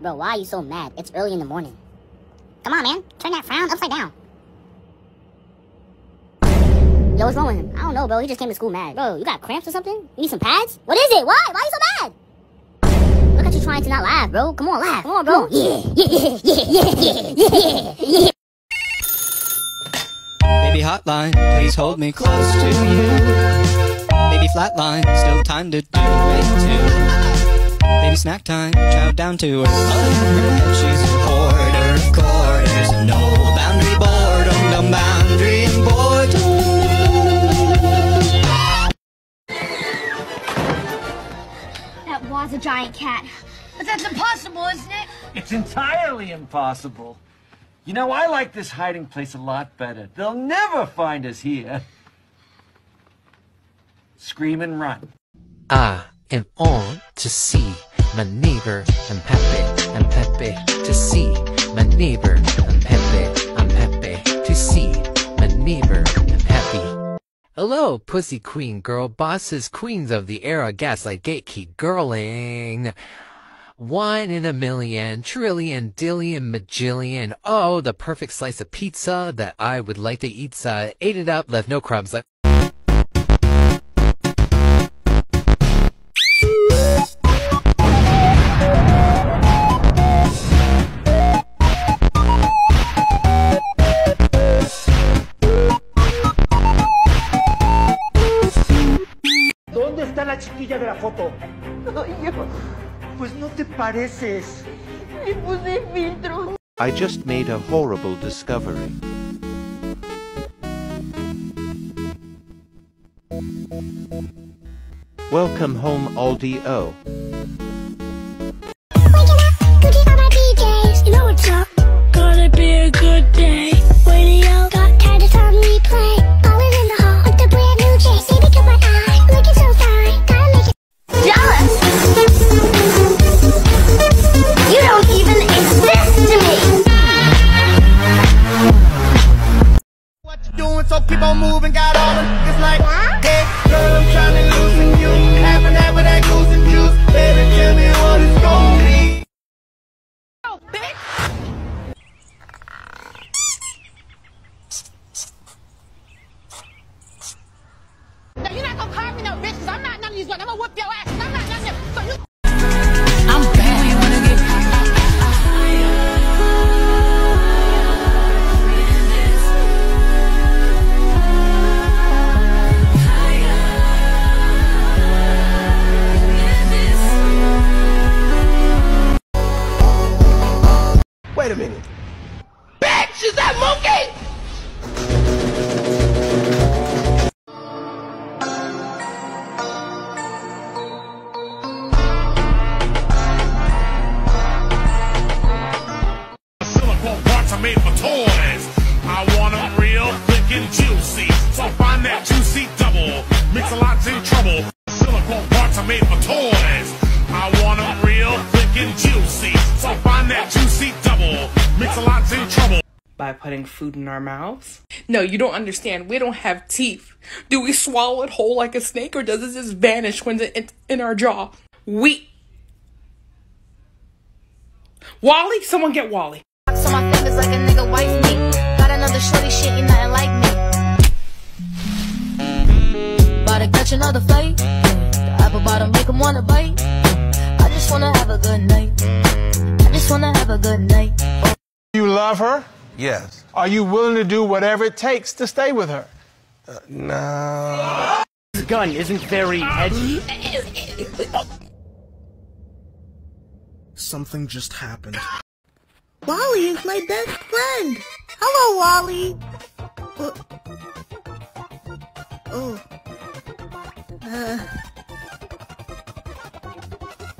Bro, why are you so mad? It's early in the morning. Come on, man. Turn that frown upside down. Yo, what's wrong with him? I don't know, bro. He just came to school mad. Bro, you got cramps or something? You need some pads? What is it? Why? Why are you so mad? Look at you trying to not laugh, bro. Come on, laugh. Come on, bro. Yeah. Baby hotline, please hold me close to you. Baby flatline, still time to do it too. Baby snack time, chow down to her mother. She's a hoarder of quarters, no boundary boredom, no boundary boredom. That was a giant cat. But that's impossible, isn't it? It's entirely impossible. You know, I like this hiding place a lot better. They'll never find us here. Scream and run. Ah. And on to see my neighbor, I'm happy to see my neighbor, I'm happy to see my neighbor, I'm happy. Hello, pussy queen girl, bosses, queens of the era, gaslight, gatekeep, girling. 1 in a million, trillion, dillion, majillion, oh, the perfect slice of pizza that I would like to eat, ate it up, left no crumbs left. Chiquilla de la foto. Ay, pues no te pareces. Le puse filtro. I just made a horrible discovery. Welcome home, Aldi O. Gonna be a good day. Radio got tired of time we play. Ballin' in the hall with the brand new chase. Baby, got my eye looking so fine. You don't even exist to me. What you doing? So keep on moving, got all them. It's like, hey, girl, I'm trying to loosen you. Having that with that goose and juice. Baby, tell me what it's gonna be. Oh, bitch. No, you're not gonna call me no bitch, cause I'm not none of these ones. I'm gonna whoop your ass. Wait a minute. Bitch, is that monkey? Silicone parts are made for toys. I want them real thick and juicy. So find that juicy double. Mix-a-lot's in trouble. Silicone parts are made for toys. I want them real thick and juicy. So find that juicy double. Mix-a-lot's in trouble. By putting food in our mouths? No, you don't understand. We don't have teeth. Do we swallow it whole like a snake, or does it just vanish when it's in our jaw? Wally? Someone get Wally. So my fingers like a nigga wife me. Got another shorty shit, you nothing like me. About to catch another flight. The apple bottom make him wanna bite. I just wanna have a good night. You love her? Yes. Are you willing to do whatever it takes to stay with her? No. This gun isn't very edgy. Something just happened. Wally is my best friend. Hello, Wally. Oh.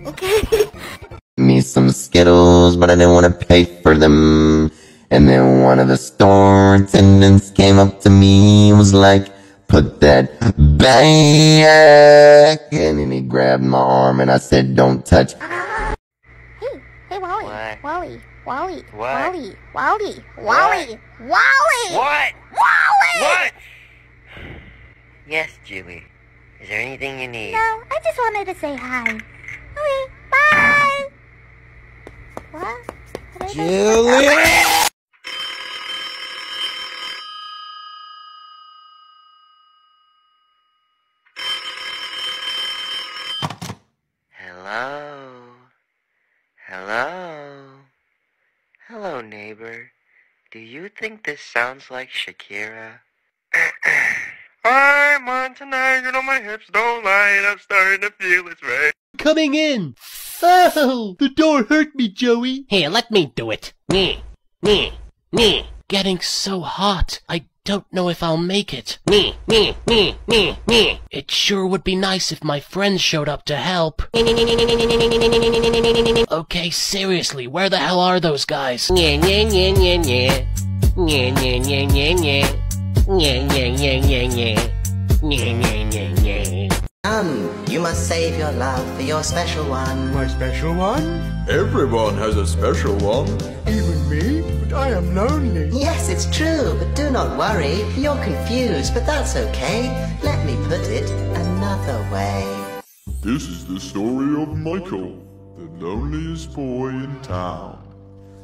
Okay. Me some Skittles, but I didn't want to pay for them. And then one of the store attendants came up to me and was like, put that back. And then he grabbed my arm and I said, don't touch. Hey, Wally. What? Wally, Wally, what? Wally, Wally, Wally, Wally, Wally, Wally, what? Wally! What? Yes, Julie. Is there anything you need? No, I just wanted to say hi. Okay, bye! What? Julie! Hello, neighbor. Do you think this sounds like Shakira? I'm on tonight, you know my hips don't lie, and I'm starting to feel it's right. Coming in! Oh, the door hurt me, Joey. Here, let me do it. Getting so hot, I don't know if I'll make it. It sure would be nice if my friends showed up to help. Okay, seriously, where the hell are those guys? You must save your love for your special one. My special one? Everyone has a special one. Even me? But I am lonely. Yes, it's true, but do not worry. You're confused, but that's okay. Let me put it another way. This is the story of Michael, the loneliest boy in town.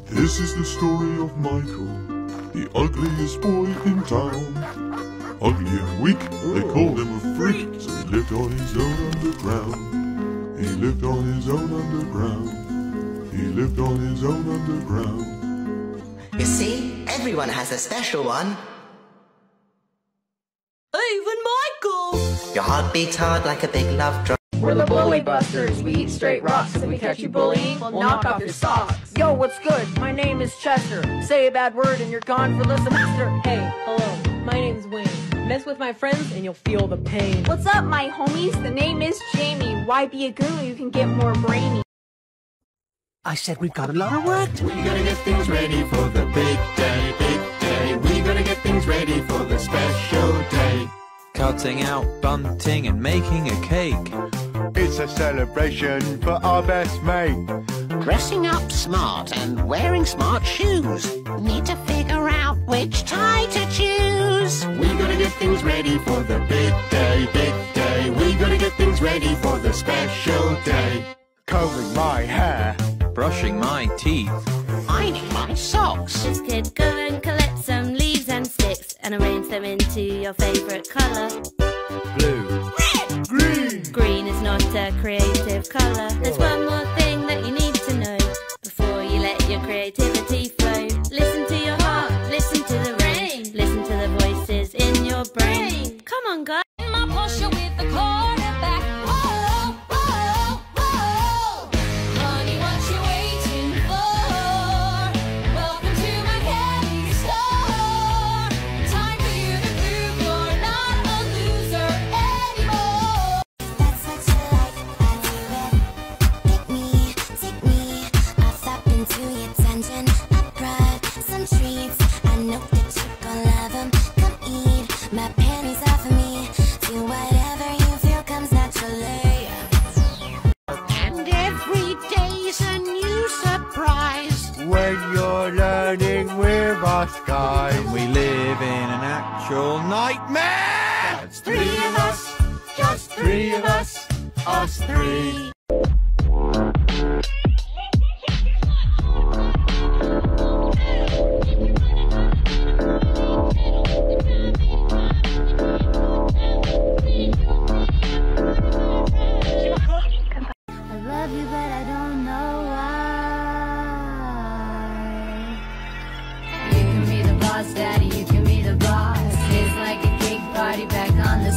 This is the story of Michael, the ugliest boy in town. Ugly and weak, they called him a freak, so he lived on his own underground. He lived on his own underground. He lived on his own underground. You see, everyone has a special one. Even Michael! Your heart beats hard like a big love drum. We're the Bully Busters, we eat straight rocks. If we catch you bullying, we'll knock off your socks. Yo, what's good? My name is Chester. Say a bad word and you're gone for the semester. Hey, hello, my name's Wayne. Mess with my friends and you'll feel the pain. What's up, my homies? The name is Jamie. Why be a guru? You can get more brainy. I said we've got a lot of work. We gotta get things ready for the big day, big day. We gotta get things ready for the special day. Cutting out bunting and making a cake. It's a celebration for our best mate. Dressing up smart and wearing smart shoes. Need to figure out which tie to choose. We gotta get things ready for the big day, big day. We gotta get things ready for the special day. Combing my hair. Brushing my teeth. Finding my socks. This kid, go and collect some leaves and sticks and arrange them into your favourite colour. Blue. Red. Green. Green is not a creative colour. There's one more thing that you need to know before you let your creativity flow. Listen to your heart, listen to the rain, listen to the voices in your brain. Come on, guys. In my Porsche with the quarterback. And we live in an actual nightmare. That's three of us, just three of us, us three. I love you, but I don't know why. Daddy, you can be the boss. It's like a big party back on the